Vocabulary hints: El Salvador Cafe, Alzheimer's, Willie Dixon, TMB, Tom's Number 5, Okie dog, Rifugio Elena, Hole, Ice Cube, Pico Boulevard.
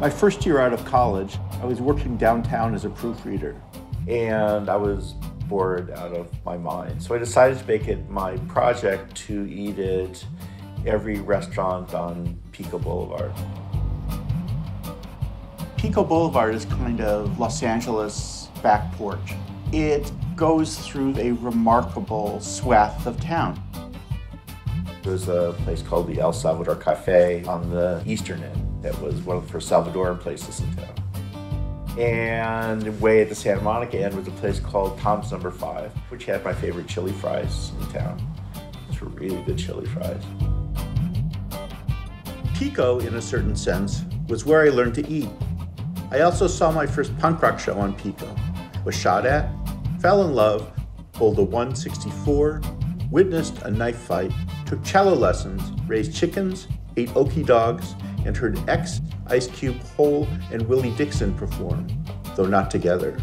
My first year out of college, I was working downtown as a proofreader, and I was bored out of my mind. So I decided to make it my project to eat at every restaurant on Pico Boulevard. Pico Boulevard is kind of Los Angeles' back porch. It goes through a remarkable swath of town. There's a place called the El Salvador Cafe on the eastern end that was one of the first Salvadoran places in town. And way at the Santa Monica end was a place called Tom's Number 5, which had my favorite chili fries in town. Those were really good chili fries. Pico, in a certain sense, was where I learned to eat. I also saw my first punk rock show on Pico, was shot at, fell in love, bowled a 164, witnessed a knife fight, took cello lessons, raised chickens, ate Okie dogs, and heard X, Ice Cube, Hole, and Willie Dixon perform, though not together.